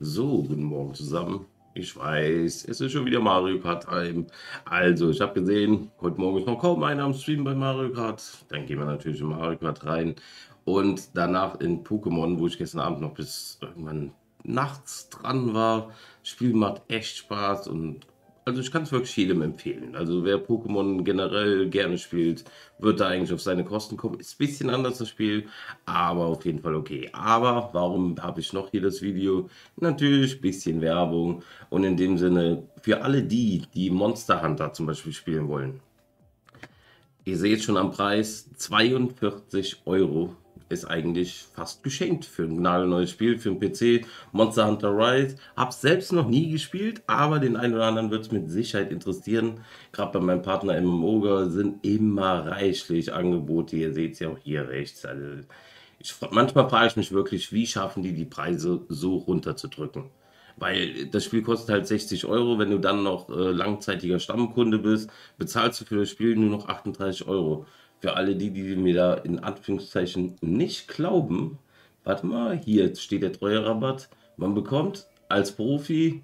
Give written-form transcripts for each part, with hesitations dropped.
So, guten Morgen zusammen. Ich weiß, es ist schon wieder Mario Kart Time. Also, ich habe gesehen, heute Morgen ist noch kaum einer am Stream bei Mario Kart. Dann gehen wir natürlich in Mario Kart rein. Und danach in Pokémon, wo ich gestern Abend noch bis irgendwann nachts dran war. Das Spiel macht echt Spaß und also ich kann es wirklich jedem empfehlen. Also wer Pokémon generell gerne spielt, wird da eigentlich auf seine Kosten kommen. Ist ein bisschen anders das Spiel, aber auf jeden Fall okay. Aber warum habe ich noch hier das Video? Natürlich ein bisschen Werbung. Und in dem Sinne, für alle die, die Monster Hunter zum Beispiel spielen wollen. Ihr seht schon am Preis, 42 € ist eigentlich fast geschenkt für ein nagelneues Spiel, für ein PC. Monster Hunter Rise, hab's selbst noch nie gespielt, aber den einen oder anderen wird es mit Sicherheit interessieren. Gerade bei meinem Partner MMO.ga sind immer reichlich Angebote, ihr seht es ja auch hier rechts. Also manchmal frage ich mich wirklich, wie schaffen die Preise so runterzudrücken. Weil das Spiel kostet halt 60 €, wenn du dann noch langzeitiger Stammkunde bist, bezahlst du für das Spiel nur noch 38 €. Für alle die, die mir da in Anführungszeichen nicht glauben, warte mal, hier steht der Treuerabatt. Man bekommt als Profi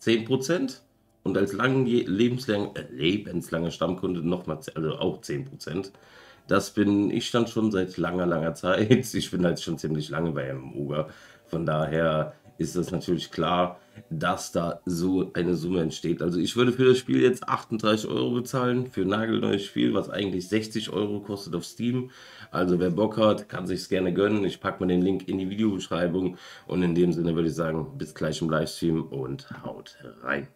10% und als lebenslanger Stammkunde nochmal, also auch 10%. Das bin ich dann schon seit langer Zeit. Ich bin halt schon ziemlich lange bei MMO.ga. Von daher ist das natürlich klar, dass da so eine Summe entsteht. Also ich würde für das Spiel jetzt 38 € bezahlen, für ein nagelneues Spiel, was eigentlich 60 € kostet auf Steam. Also wer Bock hat, kann sich es gerne gönnen. Ich packe mal den Link in die Videobeschreibung und in dem Sinne würde ich sagen, bis gleich im Livestream und haut rein.